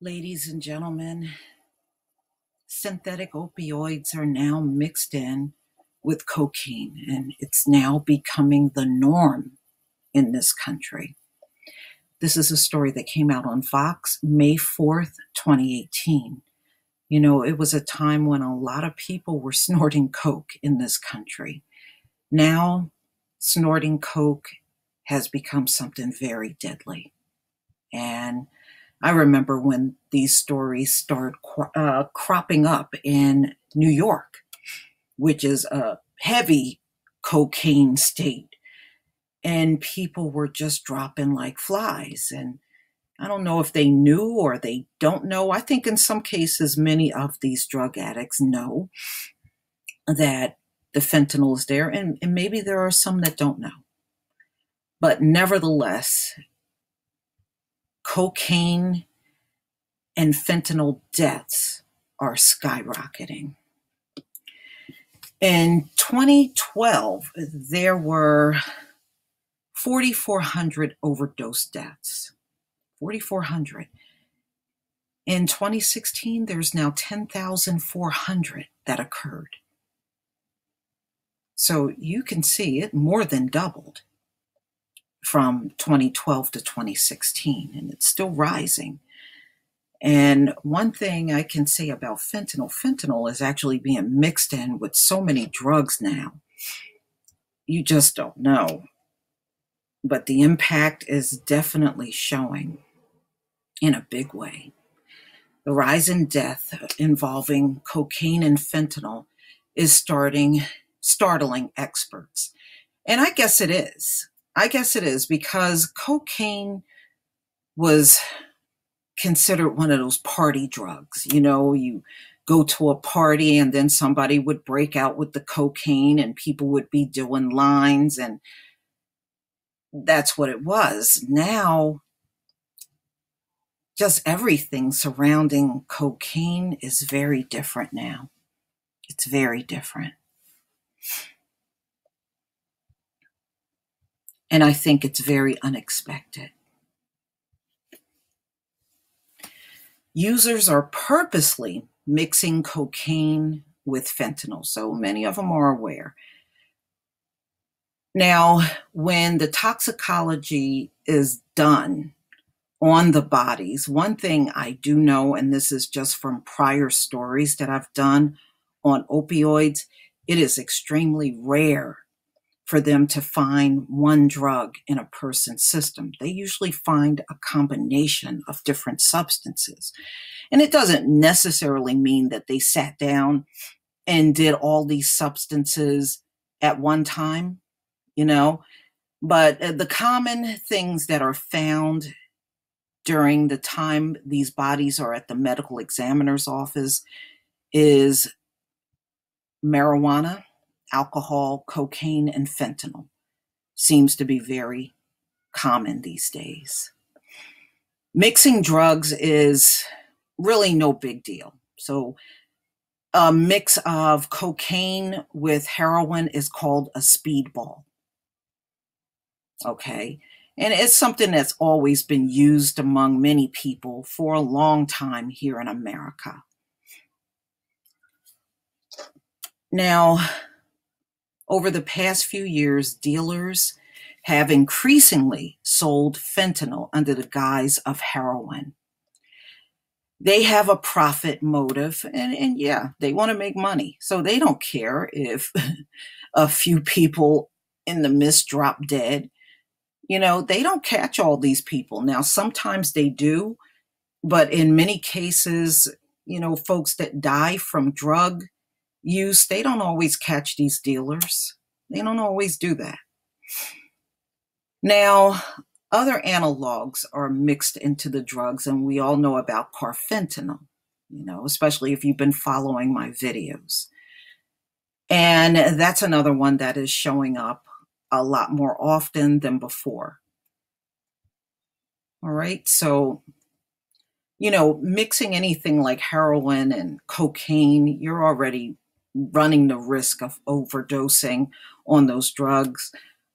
Ladies and gentlemen, synthetic opioids are now mixed in with cocaine, and it's now becoming the norm in this country. This is a story that came out on Fox, May 4th, 2018. You know, it was a time when a lot of people were snorting coke in this country. Now, snorting coke has become something very deadly. And I remember when these stories start cropping up in New York, which is a heavy cocaine state, and people were just dropping like flies. And I don't know if they knew or they don't know. I think in some cases, many of these drug addicts know that the fentanyl is there, and maybe there are some that don't know. But nevertheless, cocaine and fentanyl deaths are skyrocketing. In 2012, there were 4,400 overdose deaths. 4,400. In 2016, there's now 10,400 that occurred. So you can see it more than doubled from 2012 to 2016, and it's still rising. And one thing I can say about fentanyl is actually being mixed in with so many drugs now. You just don't know. But the impact is definitely showing in a big way. The rise in death involving cocaine and fentanyl is startling experts. And I guess it is. Because cocaine was considered one of those party drugs. You know, you go to a party and then somebody would break out with the cocaine and people would be doing lines, and that's what it was. Now, just everything surrounding cocaine is very different now. It's very different. And I think it's very unexpected. Users are purposely mixing cocaine with fentanyl, so many of them are aware. Now, when the toxicology is done on the bodies, one thing I do know, and this is just from prior stories that I've done on opioids, it is extremely rare for them to find one drug in a person's system. They usually find a combination of different substances. And it doesn't necessarily mean that they sat down and did all these substances at one time, you know, but the common things that are found during the time these bodies are at the medical examiner's office is marijuana, alcohol, cocaine, and fentanyl. Seems to be very common these days. Mixing drugs is really no big deal. So a mix of cocaine with heroin is called a speedball. Okay. And it's something that's always been used among many people for a long time here in America. Now, over the past few years, dealers have increasingly sold fentanyl under the guise of heroin. They have a profit motive, and yeah, they want to make money. So they don't care if a few people in the mist drop dead. You know, they don't catch all these people. Now, sometimes they do, but in many cases, you know, folks that die from drug use, they don't always catch these dealers. They don't always do that. Now, other analogs are mixed into the drugs, and we all know about carfentanil, you know, especially if you've been following my videos. And that's another one that is showing up a lot more often than before. All right, so you know, mixing anything like heroin and cocaine, you're already running the risk of overdosing on those drugs.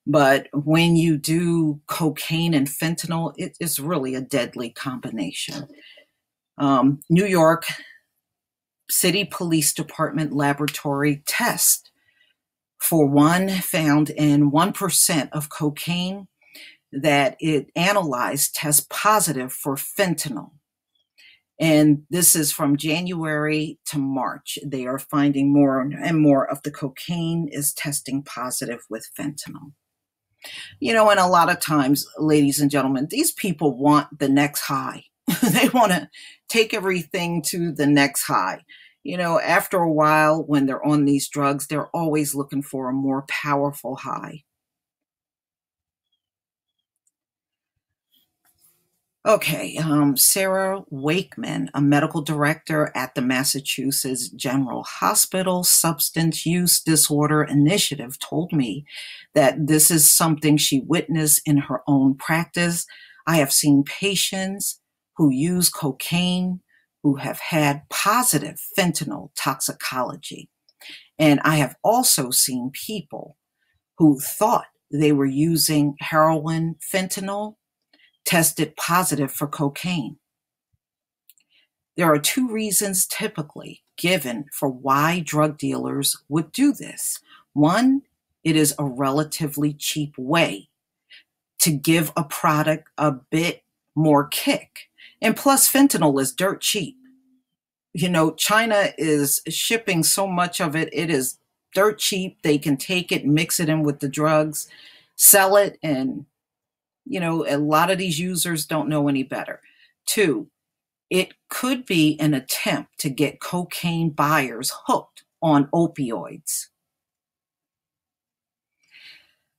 But when you do cocaine and fentanyl, it is really a deadly combination. New York City Police Department laboratory test for one found in 1% of cocaine that it analyzed test positive for fentanyl. And this is from January to March. They are finding more and more of the cocaine is testing positive with fentanyl. You know, and a lot of times, ladies and gentlemen, these people want the next high. They want to take everything to the next high. You know, after a while, when they're on these drugs, they're always looking for a more powerful high. Okay, Sarah Wakeman, a medical director at the Massachusetts General Hospital Substance Use Disorder Initiative, told me that this is something she witnessed in her own practice. I have seen patients who use cocaine who have had positive fentanyl toxicology. And I have also seen people who thought they were using heroin fentanyl tested positive for cocaine. There are two reasons typically given for why drug dealers would do this. One, it is a relatively cheap way to give a product a bit more kick. And plus, fentanyl is dirt cheap. You know, China is shipping so much of it. It is dirt cheap. They can take it, mix it in with the drugs, sell it, and you know, a lot of these users don't know any better. Two, it could be an attempt to get cocaine buyers hooked on opioids.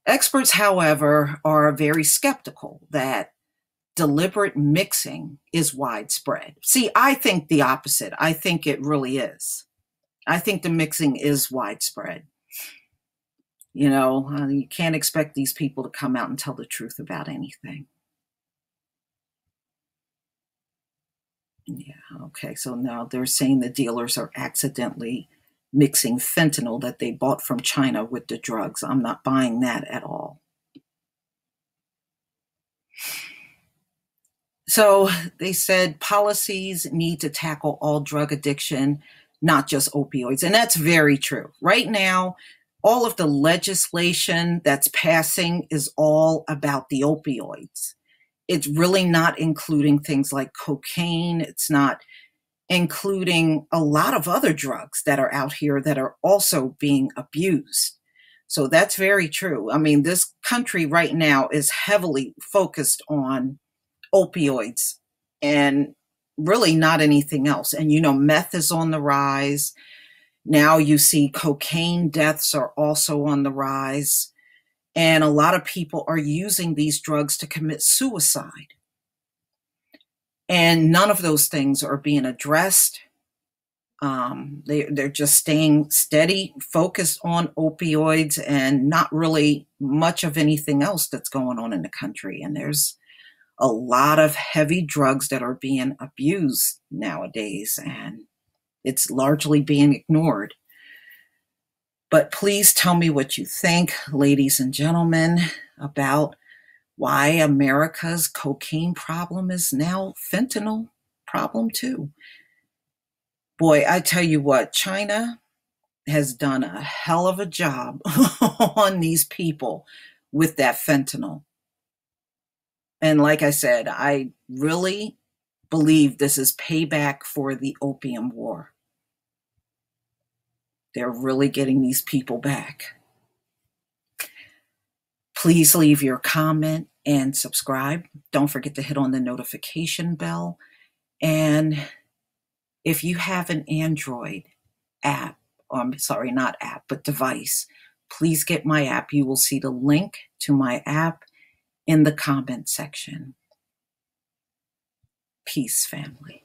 Experts, however, are very skeptical that deliberate mixing is widespread. See, I think the opposite. I think it really is. I think the mixing is widespread. You know, you can't expect these people to come out and tell the truth about anything. Yeah, okay, so now they're saying the dealers are accidentally mixing fentanyl that they bought from China with the drugs. I'm not buying that at all. So they said policies need to tackle all drug addiction, not just opioids. And that's very true. Right now, all of the legislation that's passing is all about the opioids. It's really not including things like cocaine. It's not including a lot of other drugs that are out here that are also being abused. So that's very true. I mean, this country right now is heavily focused on opioids and really not anything else. And, you know, meth is on the rise. Now you see cocaine deaths are also on the rise, and a lot of people are using these drugs to commit suicide. And none of those things are being addressed. They're just staying steady, focused on opioids, and not really much of anything else that's going on in the country. And there's a lot of heavy drugs that are being abused nowadays, and it's largely being ignored. But please tell me what you think, ladies and gentlemen, about why America's cocaine problem is now fentanyl problem too. Boy, I tell you what, China has done a hell of a job on these people with that fentanyl. And like I said, I really believe this is payback for the opium war. They're really getting these people back. Please leave your comment and subscribe. Don't forget to hit on the notification bell. And if you have an Android app, I'm sorry, not app, but device, please get my app. You will see the link to my app in the comment section. Peace, family.